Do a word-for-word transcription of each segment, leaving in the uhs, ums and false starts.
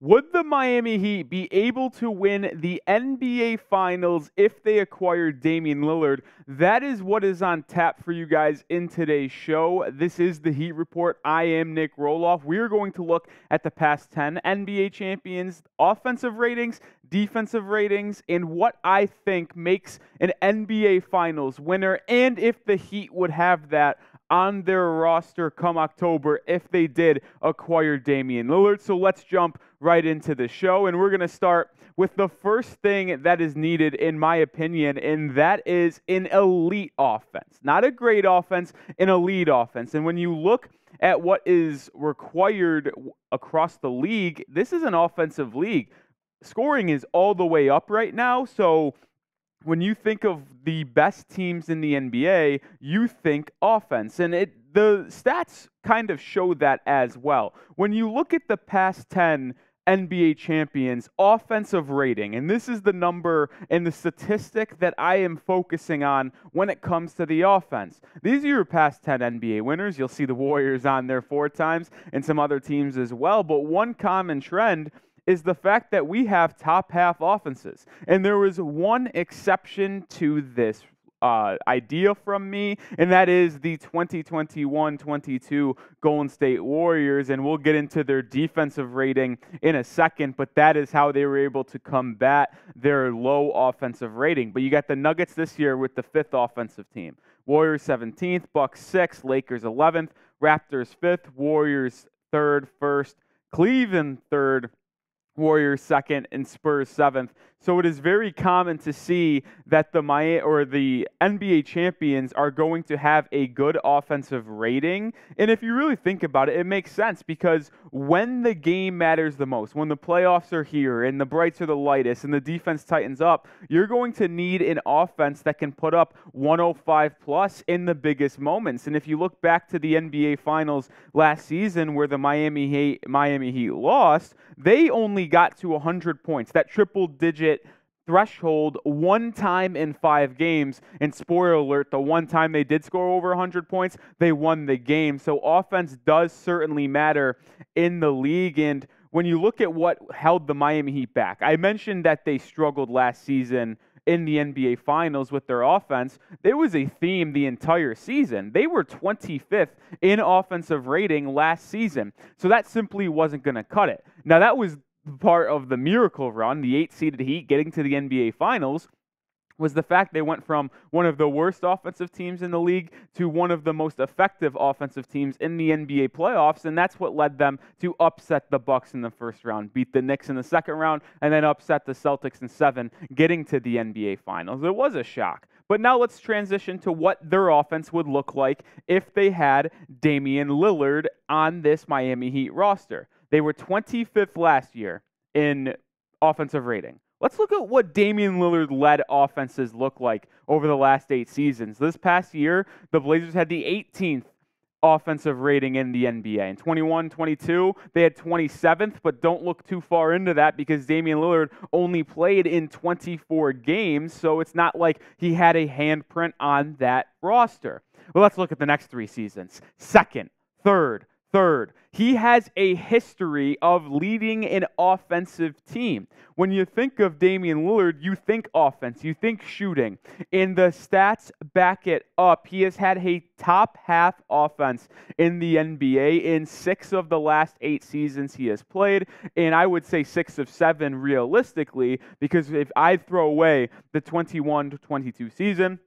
Would the Miami Heat be able to win the N B A Finals if they acquired Damian Lillard? That is what is on tap for you guys in today's show. This is the Heat Report. I am Nick Roloff. We are going to look at the past ten N B A champions, offensive ratings, defensive ratings, and what I think makes an N B A Finals winner, and if the Heat would have that on their roster come October if they did acquire Damian Lillard. So let's jump right into the show, and we're going to start with the first thing that is needed, in my opinion, and that is an elite offense. Not a great offense, an elite offense. And when you look at what is required across the league, this is an offensive league. Scoring is all the way up right now, so when you think of the best teams in the N B A, you think offense. And it, the stats kind of show that as well. When you look at the past ten N B A champions, offensive rating, and this is the number and the statistic that I am focusing on when it comes to the offense. These are your past ten N B A winners. You'll see the Warriors on there four times and some other teams as well. But one common trend is the fact that we have top half offenses. And there was one exception to this uh, idea from me, and that is the twenty twenty-one twenty-two Golden State Warriors, and we'll get into their defensive rating in a second, but that is how they were able to combat their low offensive rating. But you got the Nuggets this year with the fifth offensive team. Warriors seventeenth, Bucks sixth, Lakers eleventh, Raptors fifth, Warriors third, first, Cleveland third, Warriors second, and Spurs seventh. So it is very common to see that the Miami or the N B A champions are going to have a good offensive rating. And if you really think about it, it makes sense, because when the game matters the most, when the playoffs are here and the brights are the lightest and the defense tightens up, you're going to need an offense that can put up one oh five plus in the biggest moments. And if you look back to the N B A Finals last season where the Miami Heat, Miami Heat lost, they only got to one hundred points, that triple-digit threshold, one time in five games. And spoiler alert, the one time they did score over one hundred points, they won the game. So offense does certainly matter in the league. And when you look at what held the Miami Heat back, I mentioned that they struggled last season in the N B A Finals with their offense. There was a theme the entire season. They were twenty-fifth in offensive rating last season. So that simply wasn't going to cut it. Now, that was part of the miracle run, the eight-seeded Heat getting to the N B A Finals, was the fact they went from one of the worst offensive teams in the league to one of the most effective offensive teams in the N B A playoffs, and that's what led them to upset the Bucks in the first round, beat the Knicks in the second round, and then upset the Celtics in seven, getting to the N B A Finals. It was a shock. But now let's transition to what their offense would look like if they had Damian Lillard on this Miami Heat roster. They were twenty-fifth last year in offensive rating. Let's look at what Damian Lillard-led offenses look like over the last eight seasons. This past year, the Blazers had the eighteenth offensive rating in the N B A. In twenty-one twenty-two, they had twenty-seventh, but don't look too far into that because Damian Lillard only played in twenty-four games, so it's not like he had a handprint on that roster. Well, let's look at the next three seasons. Second, third, Third, he has a history of leading an offensive team. When you think of Damian Lillard, you think offense, you think shooting. And the stats back it up. He has had a top half offense in the N B A in six of the last eight seasons he has played. And I would say six of seven realistically, because if I throw away the twenty-one to twenty-two season,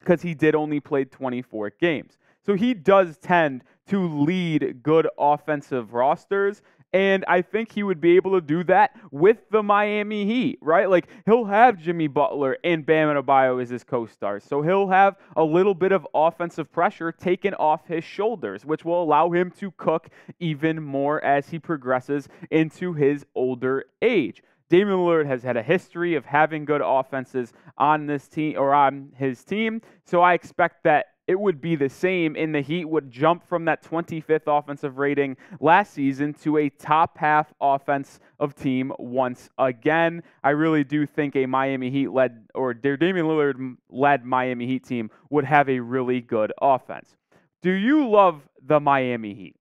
because he did only play twenty-four games. So he does tend to lead good offensive rosters, and I think he would be able to do that with the Miami Heat, right? Like, he'll have Jimmy Butler and Bam Adebayo as his co-stars, so he'll have a little bit of offensive pressure taken off his shoulders, which will allow him to cook even more as he progresses into his older age. Damian Lillard has had a history of having good offenses on this team or on his team, so I expect that it would be the same, and the Heat would jump from that twenty-fifth offensive rating last season to a top-half offensive team once again. I really do think a Miami Heat-led, or Damian Lillard-led Miami Heat team would have a really good offense. Do you love the Miami Heat?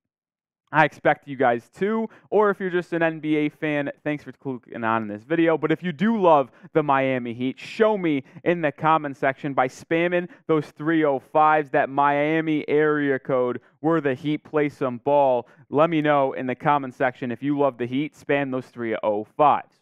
I expect you guys to, or if you're just an N B A fan, thanks for clicking on this video. But if you do love the Miami Heat, show me in the comment section by spamming those three oh fives, that Miami area code where the Heat play some ball. Let me know in the comment section if you love the Heat, spam those three oh fives.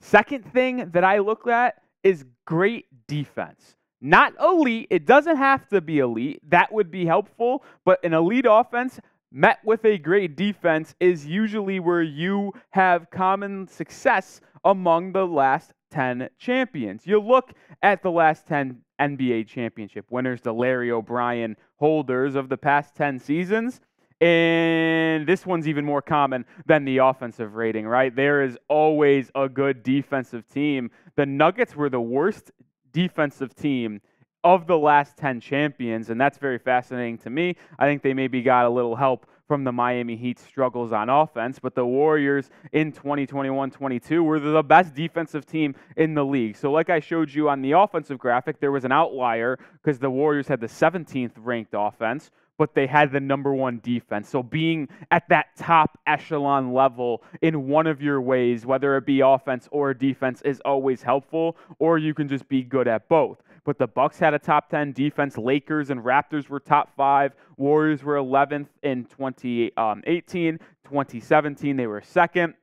Second thing that I look at is great defense. Not elite. It doesn't have to be elite. That would be helpful, but an elite offense met with a great defense is usually where you have common success among the last ten champions. You look at the last ten N B A championship winners, the Larry O'Brien holders of the past ten seasons, and this one's even more common than the offensive rating, right? There is always a good defensive team. The Nuggets were the worst defensive team of the last ten champions, and that's very fascinating to me. I think they maybe got a little help from the Miami Heat's struggles on offense, but the Warriors in twenty twenty-one twenty-two were the best defensive team in the league. So like I showed you on the offensive graphic, there was an outlier because the Warriors had the seventeenth ranked offense, but they had the number one defense. So being at that top echelon level in one of your ways, whether it be offense or defense, is always helpful, or you can just be good at both. But the Bucks had a top ten defense. Lakers and Raptors were top five. Warriors were eleventh in twenty eighteen. twenty seventeen, they were second.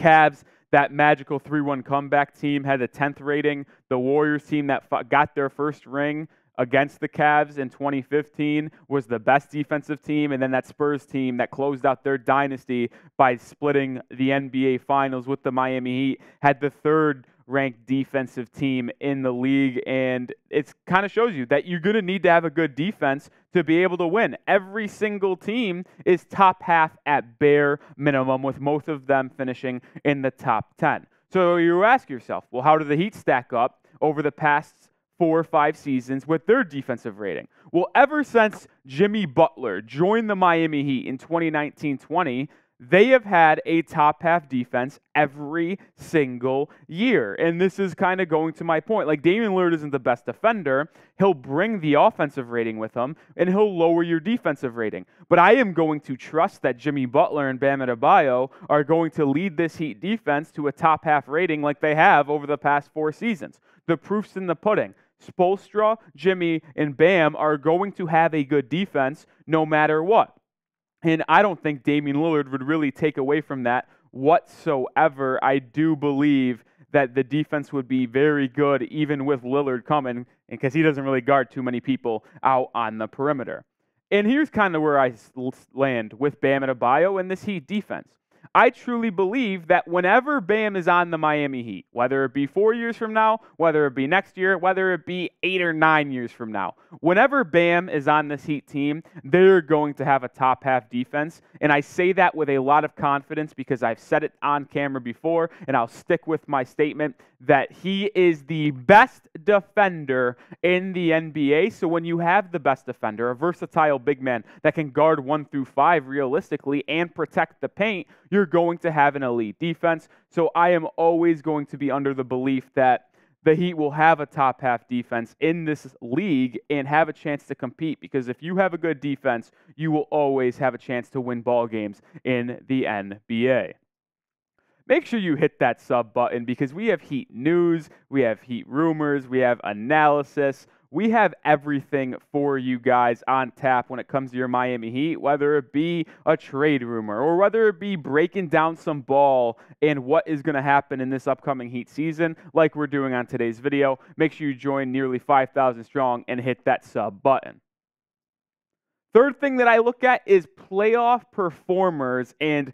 Cavs, that magical three one comeback team, had a tenth rating. The Warriors team that got their first ring against the Cavs in twenty fifteen was the best defensive team, and then that Spurs team that closed out their dynasty by splitting the N B A Finals with the Miami Heat had the third ranked defensive team in the league, and it kind of shows you that you're going to need to have a good defense to be able to win. Every single team is top half at bare minimum, with most of them finishing in the top ten. So you ask yourself, well, how do the Heat stack up over the past four or five seasons with their defensive rating? Well, ever since Jimmy Butler joined the Miami Heat in twenty nineteen twenty, they have had a top half defense every single year. And this is kind of going to my point. Like, Damian Lillard isn't the best defender. He'll bring the offensive rating with him, and he'll lower your defensive rating. But I am going to trust that Jimmy Butler and Bam Adebayo are going to lead this Heat defense to a top half rating like they have over the past four seasons. The proof's in the pudding. Spoelstra, Jimmy, and Bam are going to have a good defense no matter what. And I don't think Damian Lillard would really take away from that whatsoever. I do believe that the defense would be very good even with Lillard coming, because he doesn't really guard too many people out on the perimeter. And here's kind of where I land with Bam Adebayo and this Heat defense. I truly believe that whenever Bam is on the Miami Heat, whether it be four years from now, whether it be next year, whether it be eight or nine years from now, whenever Bam is on this Heat team, they're going to have a top half defense. And I say that with a lot of confidence because I've said it on camera before, and I'll stick with my statement that he is the best defender in the N B A. So when you have the best defender, a versatile big man that can guard one through five realistically and protect the paint, you're going to have an elite defense. So I am always going to be under the belief that the Heat will have a top half defense in this league and have a chance to compete, because if you have a good defense, you will always have a chance to win ball games in the N B A. Make sure you hit that sub button, because we have Heat news, we have Heat rumors, we have analysis. We have everything for you guys on tap when it comes to your Miami Heat, whether it be a trade rumor or whether it be breaking down some ball and what is going to happen in this upcoming Heat season like we're doing on today's video. Make sure you join nearly five thousand strong and hit that sub button. Third thing that I look at is playoff performers, and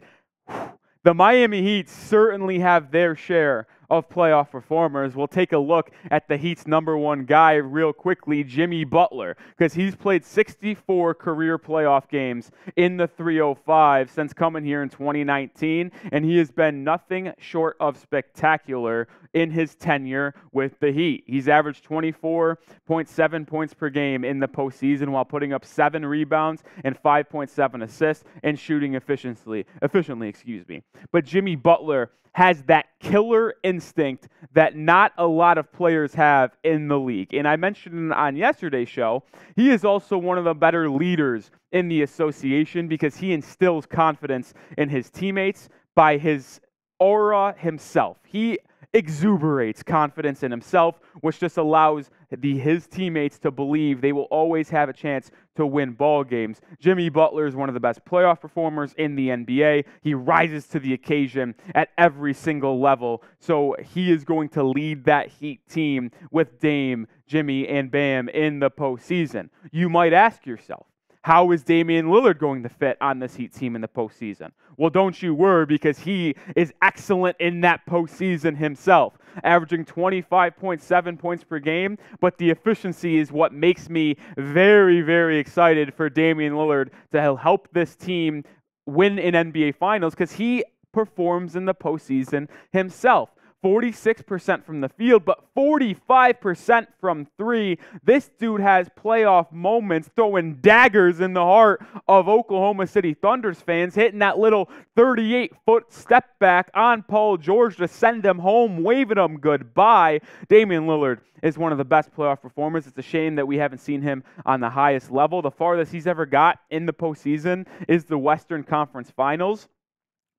whew, the Miami Heat certainly have their share of playoff performers. We'll take a look at the Heat's number one guy real quickly, Jimmy Butler, because he's played sixty-four career playoff games in the three oh five since coming here in twenty nineteen, and he has been nothing short of spectacular in his tenure with the Heat. He's averaged twenty-four point seven points per game in the postseason while putting up seven rebounds and five point seven assists and shooting efficiently, efficiently, excuse me. But Jimmy Butler has that killer instinct instinct that not a lot of players have in the league. And I mentioned on yesterday's show, he is also one of the better leaders in the association because he instills confidence in his teammates by his aura himself. He exuberates confidence in himself, which just allows the his teammates to believe they will always have a chance to win ball games. Jimmy Butler is one of the best playoff performers in the N B A. He rises to the occasion at every single level, so he is going to lead that Heat team with Dame, Jimmy, and Bam in the postseason. You might ask yourself, how is Damian Lillard going to fit on this Heat team in the postseason? Well, don't you worry, because he is excellent in that postseason himself, averaging twenty-five point seven points per game, but the efficiency is what makes me very, very excited for Damian Lillard to help this team win an N B A Finals, because he performs in the postseason himself. forty-six percent from the field, but forty-five percent from three. This dude has playoff moments, throwing daggers in the heart of Oklahoma City Thunder's fans, hitting that little thirty-eight foot step back on Paul George to send him home, waving him goodbye. Damian Lillard is one of the best playoff performers. It's a shame that we haven't seen him on the highest level. The farthest he's ever got in the postseason is the Western Conference Finals.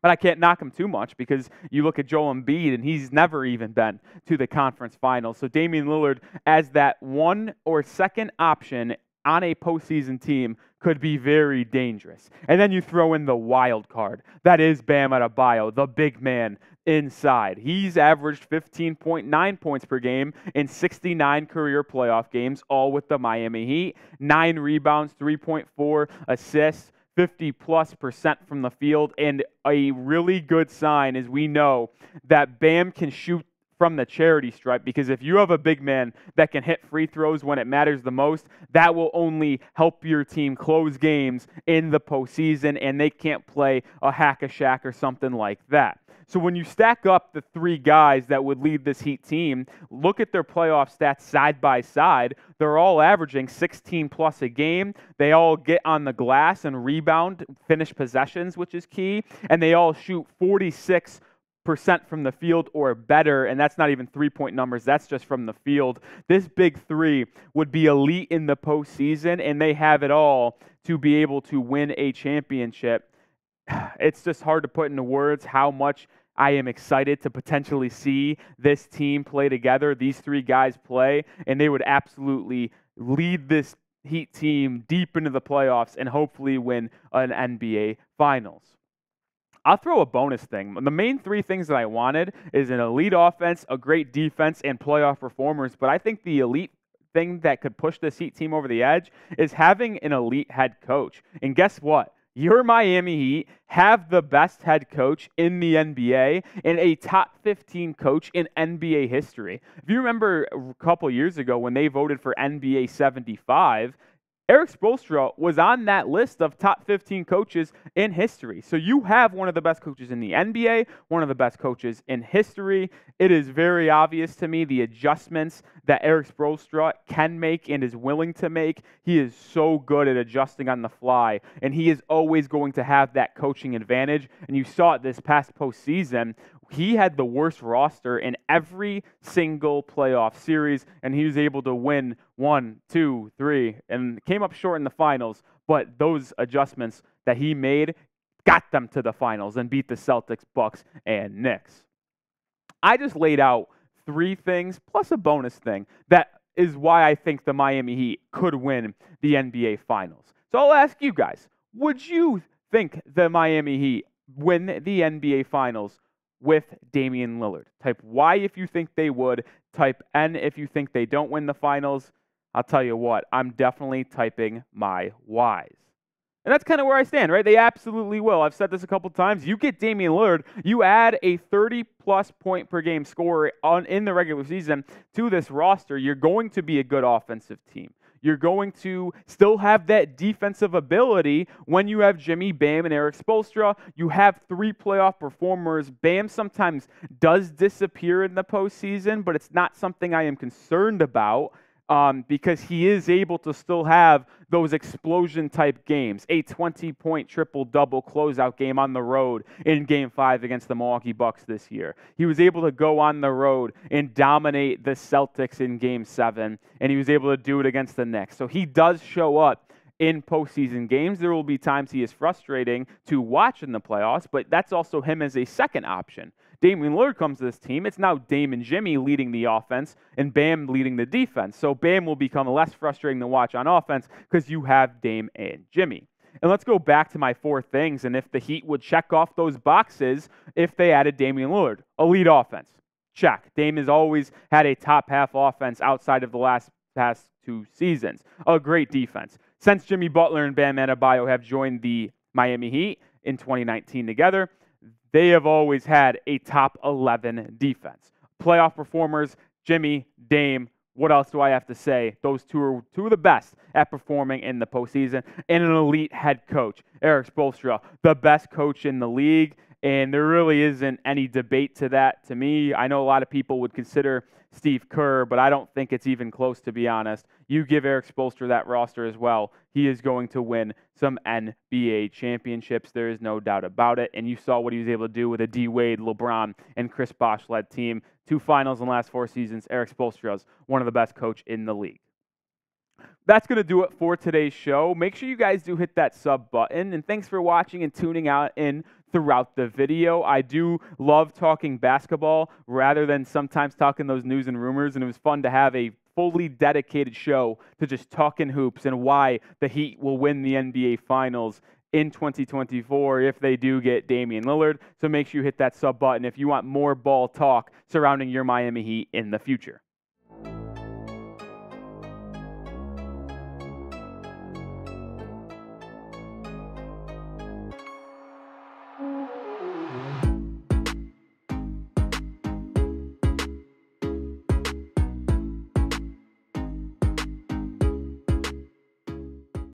But I can't knock him too much because you look at Joel Embiid and he's never even been to the conference finals. So Damian Lillard as that one or second option on a postseason team could be very dangerous. And then you throw in the wild card. That is Bam Adebayo, the big man inside. He's averaged fifteen point nine points per game in sixty-nine career playoff games, all with the Miami Heat. Nine rebounds, three point four assists, fifty plus percent from the field, and a really good sign is we know that Bam can shoot from the charity stripe, because if you have a big man that can hit free throws when it matters the most, that will only help your team close games in the postseason, and they can't play a hack-a-shack or something like that. So when you stack up the three guys that would lead this Heat team, look at their playoff stats side by side. They're all averaging sixteen plus a game. They all get on the glass and rebound, finish possessions, which is key, and they all shoot forty-six percent from the field or better, and that's not even three-point numbers. That's just from the field. This big three would be elite in the postseason, and they have it all to be able to win a championship. It's just hard to put into words how much I am excited to potentially see this team play together, these three guys play, and they would absolutely lead this Heat team deep into the playoffs and hopefully win an N B A Finals. I'll throw a bonus thing. The main three things that I wanted is an elite offense, a great defense, and playoff performers, but I think the elite thing that could push this Heat team over the edge is having an elite head coach. And guess what? Your Miami Heat have the best head coach in the N B A and a top fifteen coach in N B A history. If you remember a couple years ago when they voted for N B A seventy-five, Eric Spoelstra was on that list of top fifteen coaches in history. So you have one of the best coaches in the N B A, one of the best coaches in history. It is very obvious to me the adjustments that Eric Spoelstra can make and is willing to make. He is so good at adjusting on the fly, and he is always going to have that coaching advantage. And you saw it this past postseason. He had the worst roster in every single playoff series, and he was able to win one, two, three, and came up short in the finals. But those adjustments that he made got them to the finals and beat the Celtics, Bucks, and Knicks. I just laid out three things, plus a bonus thing, that is why I think the Miami Heat could win the N B A Finals. So I'll ask you guys, would you think the Miami Heat win the N B A Finals with Damian Lillard? Type Y if you think they would. Type N if you think they don't win the finals. I'll tell you what, I'm definitely typing my Y's. And that's kind of where I stand, right? They absolutely will. I've said this a couple times. You get Damian Lillard, you add a thirty plus point per game scorer on, in the regular season to this roster, you're going to be a good offensive team. You're going to still have that defensive ability when you have Jimmy, Bam, and Eric Spoelstra. You have three playoff performers. Bam sometimes does disappear in the postseason, but it's not something I am concerned about. um, because he is able to still have those explosion-type games, a twenty-point triple-double closeout game on the road in Game five against the Milwaukee Bucks this year. He was able to go on the road and dominate the Celtics in Game seven, and he was able to do it against the Knicks. So he does show up in postseason games. There will be times he is frustrating to watch in the playoffs, but that's also him as a second option. Damian Lillard comes to this team. It's now Dame and Jimmy leading the offense and Bam leading the defense. So Bam will become less frustrating to watch on offense because you have Dame and Jimmy. And let's go back to my four things and if the Heat would check off those boxes if they added Damian Lillard. Elite offense. Check. Dame has always had a top half offense outside of the last past two seasons. A great defense. Since Jimmy Butler and Bam Adebayo have joined the Miami Heat in twenty nineteen together, they have always had a top eleven defense. Playoff performers, Jimmy, Dame, what else do I have to say? Those two are two of the best at performing in the postseason. And an elite head coach, Eric Spoelstra, the best coach in the league. And there really isn't any debate to that to me. I know a lot of people would consider Steve Kerr, but I don't think it's even close, to be honest. You give Eric Spoelstra that roster as well, he is going to win some N B A championships. There is no doubt about it. And you saw what he was able to do with a D. Wade, LeBron, and Chris Bosh-led team. Two finals in the last four seasons. Eric Spoelstra is one of the best coaches in the league. That's going to do it for today's show. Make sure you guys do hit that sub button. And thanks for watching and tuning out in throughout the video. I do love talking basketball rather than sometimes talking those news and rumors. And it was fun to have a fully dedicated show to just talking hoops and why the Heat will win the N B A Finals in twenty twenty-four if they do get Damian Lillard. So make sure you hit that sub button if you want more ball talk surrounding your Miami Heat in the future.